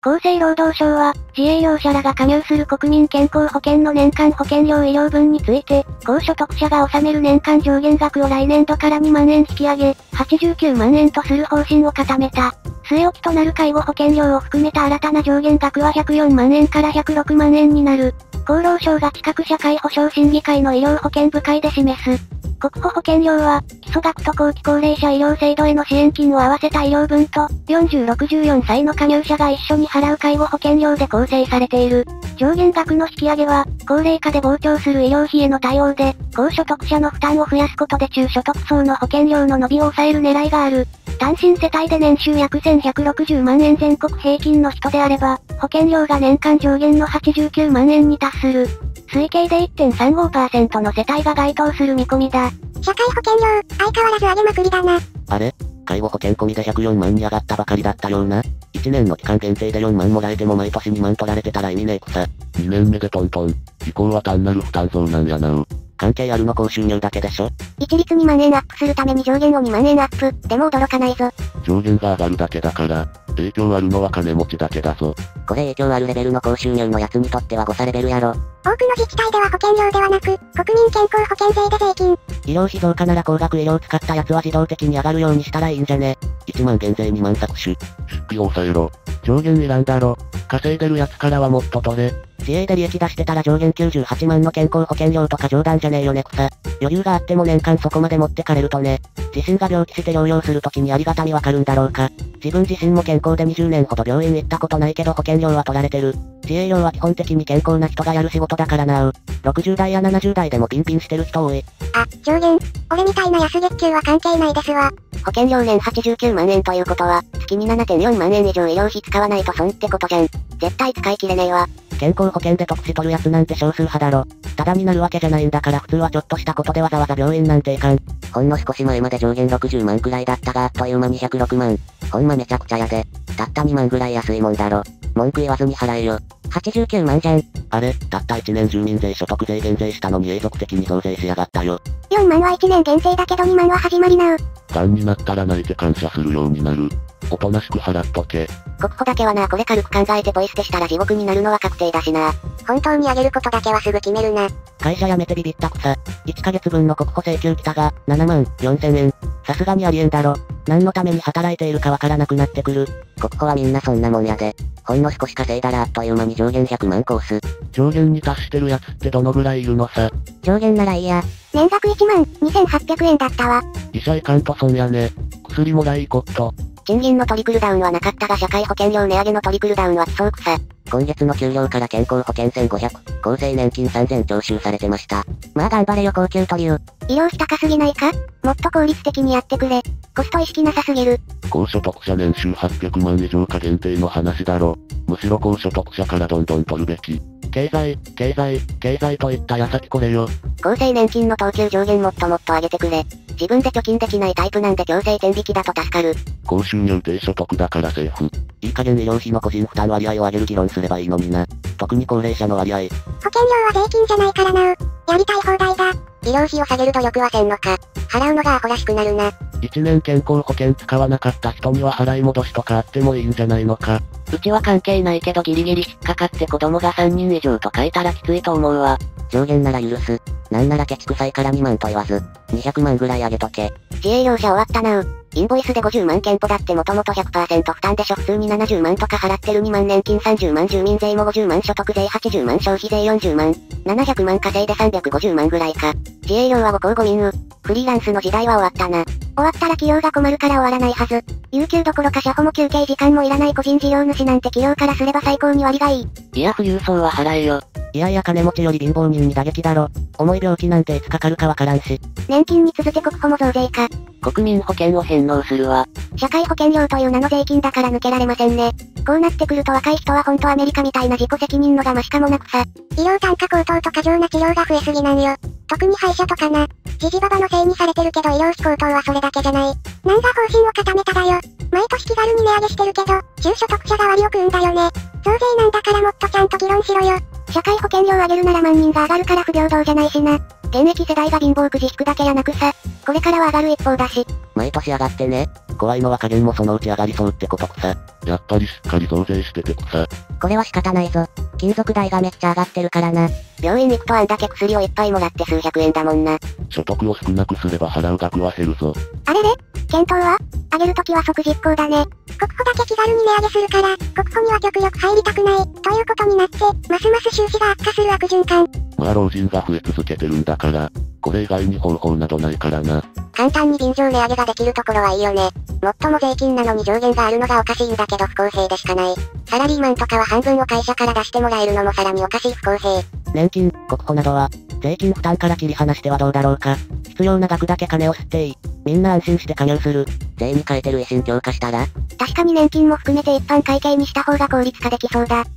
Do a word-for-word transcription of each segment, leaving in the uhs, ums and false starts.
厚生労働省は、自営業者らが加入する国民健康保険の年間保険料医療分について、高所得者が納める年間上限額を来年度からにまんえん引き上げ、はちじゅうきゅうまんえんとする方針を固めた。据え置きとなる介護保険料を含めた新たな上限額はひゃくよんまんえんからひゃくろくまんえんになる。厚労省が近く社会保障審議会の医療保険部会で示す。国保保険料は、基礎額と後期高齢者医療制度への支援金を合わせた医療分と、よんじゅう、ろくじゅうよんさいの加入者が一緒に払う介護保険料で構成されている。上限額の引き上げは、高齢化で膨張する医療費への対応で、高所得者の負担を増やすことで中所得層の保険料の伸びを抑える狙いがある。単身世帯で年収約せんひゃくろくじゅうまんえん全国平均の人であれば、保険料が年間上限のはちじゅうきゅうまんえんに達する。推計で いってんさんごパーセント の世帯が該当する見込みだ。社会保険料、相変わらず上げまくりだな。あれ？介護保険込みでひゃくよんまんに上がったばかりだったような。いちねんの期間限定でよんまんもらえても毎年にまん取られてたら意味ねえくさ。にねんめでトントン。以降は単なる負担増なんやなう。関係あるの高収入だけでしょ。一律にまんえんアップするために上限をにまんえんアップ。でも驚かないぞ。上限が上がるだけだから、影響あるのは金持ちだけだぞ。これ影響あるレベルの高収入のやつにとっては誤差レベルやろ。多くの自治体では保険料ではなく、国民健康保険税で税金。医療費増加なら高額医療使ったやつは自動的に上がるようにしたらいいんじゃね。いちまん減税にまん搾取。出費を抑えろ。上限いらんだろ。稼いでるやつからはもっと取れ。自営で利益出してたら上限きゅうじゅうはちまんの健康保険料とか冗談じゃねえよねくさ。余裕があっても年間そこまで持ってかれるとね。自身が病気して療養するときにありがたみわかるんだろうか。自分自身も健康でにじゅうねんほど病院行ったことないけど保険料は取られてる。自営業は基本的に健康な人がやる仕事だからなう。ろくじゅうだいやななじゅうだいでもピンピンしてる人多い。あ、上限。俺みたいな安月給は関係ないですわ。保険料年はちじゅうきゅうまんえんということは、月に ななてんよんまんえん以上医療費使わないと損ってことじゃん。絶対使い切れねえわ。健康保険で得しとるやつなんて少数派だろ。ただになるわけじゃないんだから普通はちょっとしたことでわざわざ病院なんていかん。ほんの少し前まで上限ろくじゅうまんくらいだったがあっという間にひゃくろくまん。ほんまめちゃくちゃやで。たったにまんぐらい安いもんだろ。文句言わずに払えよ。はちじゅうきゅうまんじゃん。あれ、たったいちねん住民税所得税減税したのに永続的に増税しやがったよ。よんまんはいちねん減税だけどにまんは始まりなう。がんになったら泣いて感謝するようになる。おとなしく払っとけ。国保だけはなあ、これ軽く考えてポイ捨てしたら地獄になるのは確定だしな。本当にあげることだけはすぐ決めるな。会社辞めてビビったくさ。いっかげつぶんの国保請求来たが、ななまんよんせんえん。さすがにありえんだろ。何のために働いているかわからなくなってくる。国保はみんなそんなもんやで。ほんの少し稼いだらあっという間に上限ひゃくまんコース。上限に達してるやつってどのぐらいいるのさ。上限ならいいや。年額いちまんにせんはっぴゃくえんだったわ。医者いかんと損やね。薬もらいこっと。賃金のトリクルダウンはなかったが社会保険料値上げのトリクルダウンはクソくさ。今月の給料から健康保険せんごひゃく、厚生年金さんぜん徴収されてました。まあ頑張れよ高級という。医療費高すぎないか？もっと効率的にやってくれ。コスト意識なさすぎる。高所得者年収はっぴゃくまん以上か限定の話だろ。むしろ高所得者からどんどん取るべき。経済、経済、経済といった矢先これよ。厚生年金の等級上限もっともっと上げてくれ。自分で貯金できないタイプなんで強制転引きだと助かる。高収入低所得だからセーフ。いい加減医療費の個人負担割合を上げる議論すればいいのにな。特に高齢者の割合。保険料は税金じゃないからな。やりたい放題だ。医療費を下げる努力はせんのか。払うのがアホらしくなるな。いちねん健康保険使わなかった人には払い戻しとかあってもいいんじゃないのか。うちは関係ないけどギリギリ引っかかって子供がさんにん以上と書いたらきついと思うわ。上限なら許す。なんならケチくさいからにまんと言わず、にひゃくまんぐらい上げとけ。自営業者終わったなう。インボイスでごじゅうまん店舗だってもともと ひゃくパーセント 負担でしょ。普通にななじゅうまんとか払ってるにまん年金さんじゅうまん住民税もごじゅうまん所得税はちじゅうまん消費税よんじゅうまん。ななひゃくまん稼いでさんびゃくごじゅうまんぐらいか。自営業はご公ご民う。フリーランスの時代は終わったな。終わったら企業が困るから終わらないはず。有給どころか社保も休憩時間もいらない個人事業主なんて企業からすれば最高に割がいい。いや富裕層は払えよ。いやいや金持ちより貧乏人に打撃だろ。重い病気なんていつかかるかわからんし。年金に続け国保も増税か。国民保険を返納するわ。社会保険料という名の税金だから抜けられませんね。こうなってくると若い人はほんとアメリカみたいな自己責任のがましかもなくさ。医療単価高騰と過剰な治療が増えすぎなんよ。特に歯医者とかな。ジジババのせいにされてるけど医療費高騰はそれだけじゃない。なんだ方針を固めただよ。毎年気軽に値上げしてるけど、中所得者が割を食うんだよね。増税なんだからもっとちゃんと議論しろよ。社会保険料上げるなら万人が上がるから不平等じゃないしな。現役世代が貧乏くじ引くだけやなくさ。これからは上がる一方だし。毎年上がってね。怖いのは加減もそのうち上がりそうってことくさ。やっぱりしっかり増税しててくさ。これは仕方ないぞ。金属代がめっちゃ上がってるからな。病院に行くとあんだけ薬をいっぱいもらって数百円だもんな。所得を少なくすれば払う額は減るぞ。あれれ？検討は？上げるときは即実行だね。国保だけ気軽に値上げするから、国保には極力入りたくない、ということになって、ますます収支が悪化する悪循環。まあ老人が増え続けてるんだから、これ以外に方法などないからな。簡単に便乗値上げができるところはいいよね。もっとも税金なのに上限があるのがおかしいんだけど不公平でしかない。サラリーマンとかは半分を会社から出してもらえるのもさらにおかしい不公平。年金、国保などは、税金負担から切り離してはどうだろうか。必要な額だけ金を吸っていい。みんな安心して加入する。税に変えてる維新強化したら？確かに年金も含めて一般会計にした方が効率化できそうだ。お前ら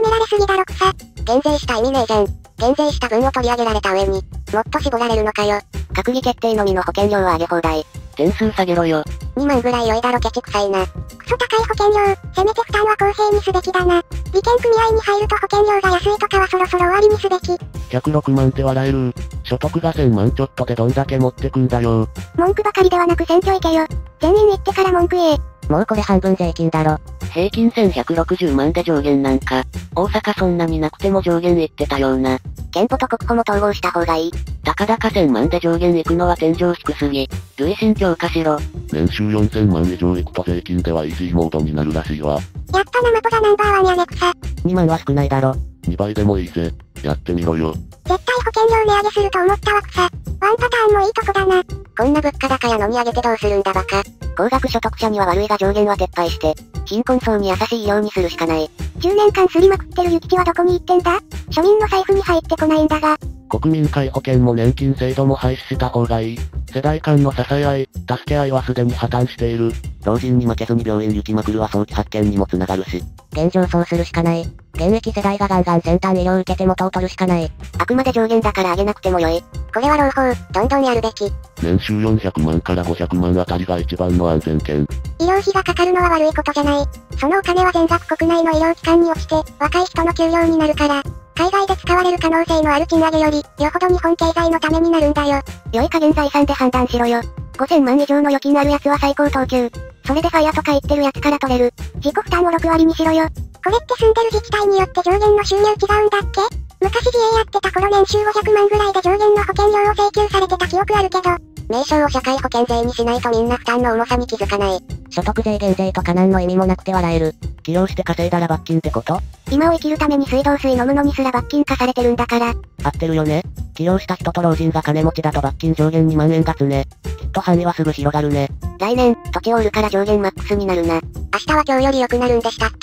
舐められすぎだろくさ。減税した意味ねえじゃん。減税した分を取り上げられた上に、もっと絞られるのかよ。閣議決定のみの保険料は上げ放題。点数下げろよ。にまんぐらい良いだろケチくさいな。クソ高い保険料、せめて負担は公平にすべきだな。利権組合に入ると保険料が安いとかはそろそろ終わりにすべき。ひゃくろくまんって笑える。所得がせんまんちょっとでどんだけ持ってくんだよ。文句ばかりではなく選挙行けよ。全員行ってから文句言え。もうこれ半分税金だろ。平均せんひゃくろくじゅうまんで上限なんか。大阪そんな見なくても上限いってたような。憲法と国保も統合した方がいい。たかだかせんまんで上限いくのは天井低すぎ。累進強化しろ。年収よんせんまん以上いくと税金ではイージーモードになるらしいわ。やっぱナマポがナンバーワンやねくさ。にまんは少ないだろ。にばいでもいいぜ。やってみろよ。絶対保険料値上げすると思ったわくさ。ワンパターンもいいとこだな。こんな物価高やのに上げてどうするんだバカ。高額所得者には悪いが上限は撤廃して、貧困層に優しい医療にするしかない。じゅうねんかんすりまくってる諭吉はどこに行ってんだ？庶民の財布に入ってこないんだが。国民皆保険も年金制度も廃止した方がいい。世代間の支え合い、助け合いはすでに破綻している。老人に負けずに病院行きまくるは早期発見にもつながるし。現状そうするしかない。現役世代がガンガン先端医療受けて元を取るしかない。あくまで上限だから上げなくてもよい。これは朗報、どんどんやるべき。年収よんひゃくまんからごひゃくまんあたりが一番の安全圏。医療費がかかるのは悪いことじゃない。そのお金は全額国内の医療機関に落ちて、若い人の給料になるから。海外で使われる可能性のある賃上げより、よほど日本経済のためになるんだよ。良い加減財産で判断しろよ。ごせんまん以上の預金あるやつは最高等級。それでファイアとか言ってるやつから取れる。自己負担をろくわりにしろよ。これって住んでる自治体によって上限の収入違うんだっけ？昔自営やってた頃年収ごひゃくまんぐらいで上限の保険料を請求されてた記憶あるけど、名称を社会保険税にしないとみんな負担の重さに気づかない。所得税減税とか何の意味もなくて笑える。起用して稼いだら罰金ってこと？今を生きるために水道水飲むのにすら罰金化されてるんだから。合ってるよね。起用した人と老人が金持ちだと罰金上限にまんえんがつね。きっと範囲はすぐ広がるね。来年、土地を売るから上限マックスになるな。明日は今日より良くなるんでしたっけ？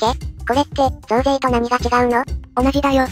これって、増税と何が違うの？同じだよ。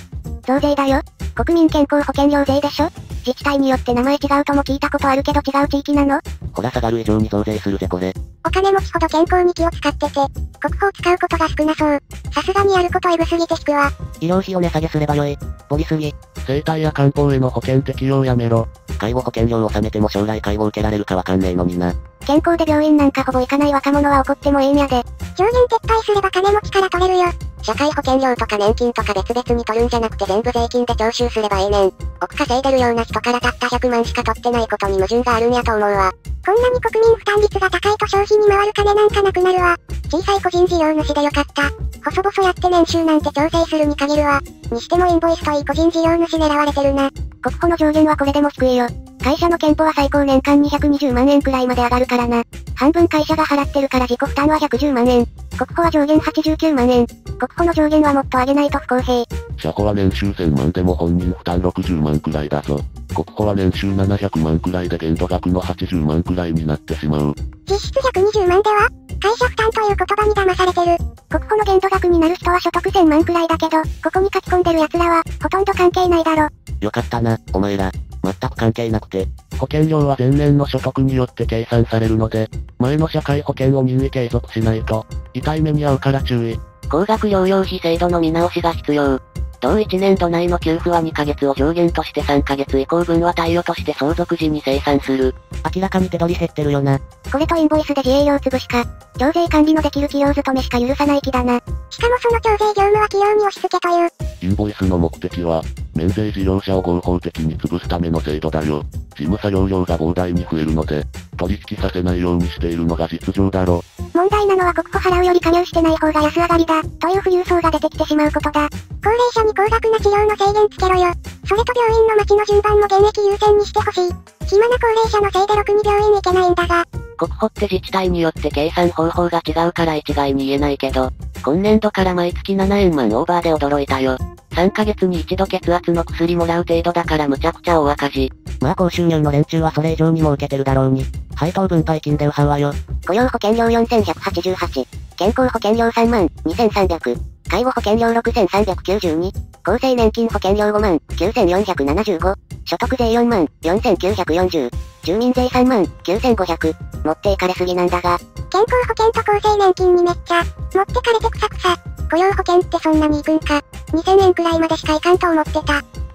増税だよ。国民健康保険料税でしょ？自治体によって名前違うとも聞いたことあるけど違う地域なの？ほら下がる以上に増税するぜこれ。お金持ちほど健康に気を使ってて、国保を使うことが少なそう。さすがにやることエグすぎて引くわ。医療費を値下げすればよい。盛りすぎ。生体や漢方への保険適用やめろ。介護保険料を納めても将来介護受けられるかわかんねえのにな。健康で病院なんかほぼ行かない若者は怒ってもええんやで。上限撤廃すれば金持ちから取れるよ。社会保険料とか年金とか別々に取るんじゃなくて全部税金で徴収すればええねん。億稼いでるような人からたったひゃくまんしか取ってないことに矛盾があるんやと思うわ。こんなに国民負担率が高いと消費に回る金なんかなくなるわ。小さい個人事業主でよかった。細々やって年収なんて調整するに限るわ。にしてもインボイスといい個人事業主狙われてるな。国保の上限はこれでも低いよ。会社の健保は最高年間にひゃくにじゅうまんえんくらいまで上がるからな。半分会社が払ってるから自己負担はひゃくじゅうまんえん。国保は上限はちじゅうきゅうまんえん。国保の上限はもっと上げないと不公平。社保は年収せんまんでも本人負担ろくじゅうまんくらいだぞ。国保は年収ななひゃくまんくらいで限度額のはちじゅうまんくらいになってしまう。実質ひゃくにじゅうまんでは会社負担という言葉に騙されてる。国保の限度額になる人は所得せんまんくらいだけど、ここに書き込んでる奴らはほとんど関係ないだろ。よかったな、お前ら。全く関係なくて。保険料は前年の所得によって計算されるので、前の社会保険を任意継続しないと、痛い目に遭うから注意。高額療養費制度の見直しが必要。同いちねん度内の給付はにかげつを上限としてさんかげつ以降分は貸与として相続時に清算する。明らかに手取り減ってるよな。これとインボイスで自営業潰しか、徴税管理のできる企業勤めしか許さない気だな。しかもその徴税業務は企業に押し付けという、インボイスの目的は、免税事業者を合法的に潰すための制度だよ。事務作業量が膨大に増えるので、取引させないようにしているのが実情だろ。問題なのは国庫払うより加入してない方が安上がりだ、という富裕層が出てきてしまうことだ。高齢者に高額な治療の制限つけろよ。それと病院の待ちの順番も現役優先にしてほしい。暇な高齢者のせいでろくに病院行けないんだが。国保って自治体によって計算方法が違うから一概に言えないけど、今年度から毎月ななえんまんオーバーで驚いたよ。さんかげつに一度血圧の薬もらう程度だからむちゃくちゃ大赤字。まあ高収入の連中はそれ以上に儲けてるだろうに。配当分配金でウハウハよ。雇用保険料よんせんひゃくはちじゅうはち、健康保険料さんまんにせんさんびゃく、介護保険料ろくせんさんびゃくきゅうじゅうに、厚生年金保険料ごまんきゅうせんよんひゃくななじゅうご、所得税よんまんよんせんきゅうひゃくよんじゅう、住民税さんまんきゅうせんごひゃく、持っていかれすぎなんだが。健康保険と厚生年金にめっちゃ、持ってかれてくさくさ。雇用保険ってそんなにいくんか。にせんえんくらいまでしかいかんと思ってた。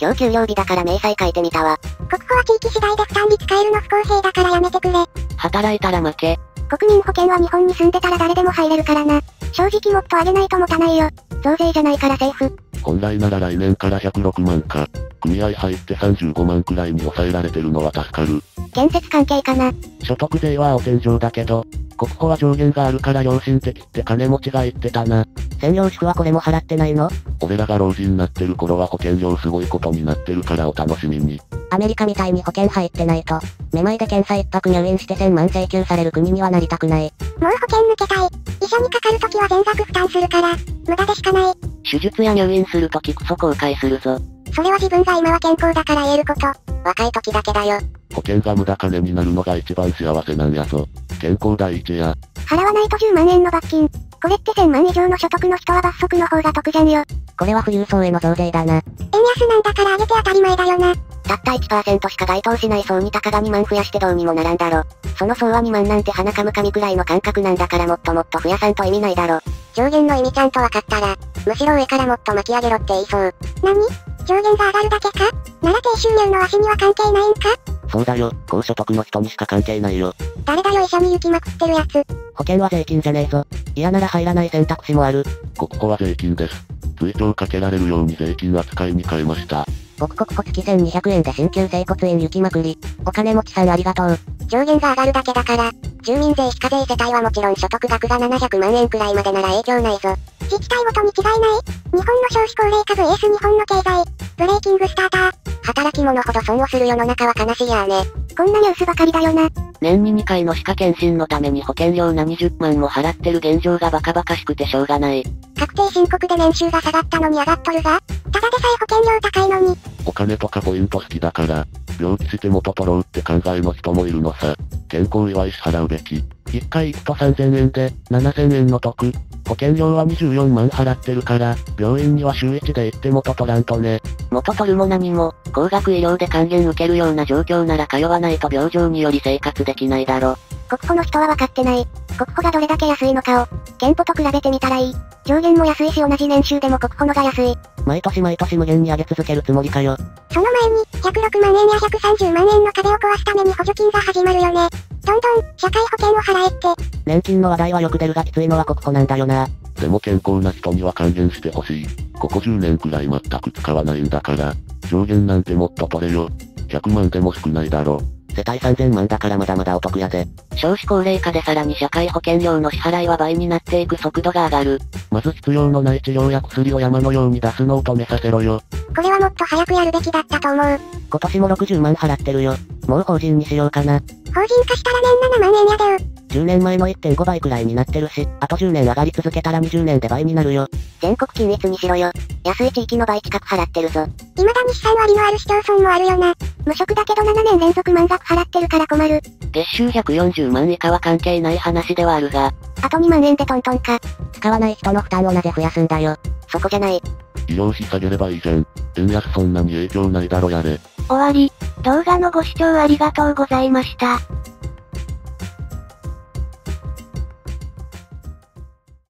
今日給料日だから明細書いてみたわ。国庫は地域次第で負担に使えるの不公平だからやめてくれ。働いたら負け。国民保険は日本に住んでたら誰でも入れるからな。正直もっと上げないと持たないよ。増税じゃないからセーフ。本来なら来年からひゃくろくまんか。組合入ってさんじゅうごまんくらいに抑えられてるのは助かる。建設関係かな。所得税は青天井だけど、国保は上限があるから良心的って金持ちが言ってたな。専業主婦はこれも払ってないの？俺らが老人になってる頃は保険料すごいことになってるからお楽しみに。アメリカみたいに保険入ってないと、めまいで検査一泊入院してせんまん請求される国にはなりたくない。もう保険抜けたい。医者にかかるときは全額負担するから、無駄でしかない。手術や入院するときクソ後悔するぞ。それは自分が今は健康だから言えること。若い時だけだよ。保険が無駄金になるのが一番幸せなんやぞ。健康第一や。払わないとじゅうまんえんの罰金。これってせんまん以上の所得の人は罰則の方が得じゃんよ。これは富裕層への増税だな。円安なんだから上げて当たり前だよな。たった いちパーセント しか該当しない層にたかがにまん増やしてどうにもならんだろ。その層はにまんなんて鼻かむかみくらいの感覚なんだからもっともっと増やさんと意味ないだろ。上限の意味ちゃんと分かったら、むしろ上からもっと巻き上げろって言いそう。何？上限が上がるだけか？なら低収入のわしには関係ないんか？そうだよ、高所得の人にしか関係ないよ。誰だよ医者に行きまくってるやつ。保険は税金じゃねえぞ。嫌なら入らない選択肢もある。国庫は税金です。追徴かけられるように税金扱いに変えました。僕国庫月せんにひゃくえんで進級整骨院行きまくり。お金持ちさんありがとう。上限が上がるだけだから、住民税非課税世帯はもちろん所得額がななひゃくまんえんくらいまでなら影響ないぞ。自治体ごとに違いない。日本の少子高齢化 ブイエス 日本の経済。ブレーキングスターター。働き者ほど損をする世の中は悲しいやね。こんなニュースばかりだよな。年ににかいの歯科検診のために保険料ななじゅうまんも払ってる現状がバカバカしくてしょうがない。確定申告で年収が下がったのに上がっとるが、ただでさえ保険料高いのに。お金とかポイント好きだから、病気して元取ろうって考えの人もいるのさ。健康祝い支払うべき。いっかい行くとさんぜんえんで、ななせんえんの得。保険料はにじゅうよんまん払ってるから、病院には週いちで行って元取らんとね。元取るも何も、高額医療で還元受けるような状況なら通わないと病状により生活できないだろ。国保の人は分かってない。国保がどれだけ安いのかを、健保と比べてみたらいい。上限も安いし同じ年収でも国保のが安い。毎年毎年無限に上げ続けるつもりかよ。その前に、ひゃくろくまんえんやひゃくさんじゅうまんえんの壁を壊すために補助金が始まるよね。どんどん、社会保険を払えって。年金の話題はよく出るがきついのは国保なんだよな。でも健康な人には還元してほしい。ここじゅうねんくらい全く使わないんだから、上限なんてもっと取れよ。ひゃくまんでも少ないだろ。世帯さんぜんまんだからまだまだお得やで。少子高齢化でさらに社会保険料の支払いは倍になっていく速度が上がる。まず必要のない治療や薬を山のように出すのを止めさせろよ。これはもっと早くやるべきだったと思う。今年もろくじゅうまん払ってるよ。もう法人にしようかな。法人化したら年ななまんえんやでよ。じゅうねんまえの いってんごばいくらいになってるし、あとじゅうねん上がり続けたらにじゅうねんで倍になるよ。全国均一にしろよ。安い地域の倍近く払ってるぞ。未だに資産割のある市町村もあるよな。無職だけどななねんれんぞく満額払ってるから困る。月収ひゃくよんじゅうまん以下は関係ない話ではあるが、あとにまんえんでトントンか。使わない人の負担をなぜ増やすんだよ。そこじゃない。医療費下げればいいじゃん。円安そんなに影響ないだろやれ。終わり。動画のご視聴ありがとうございました。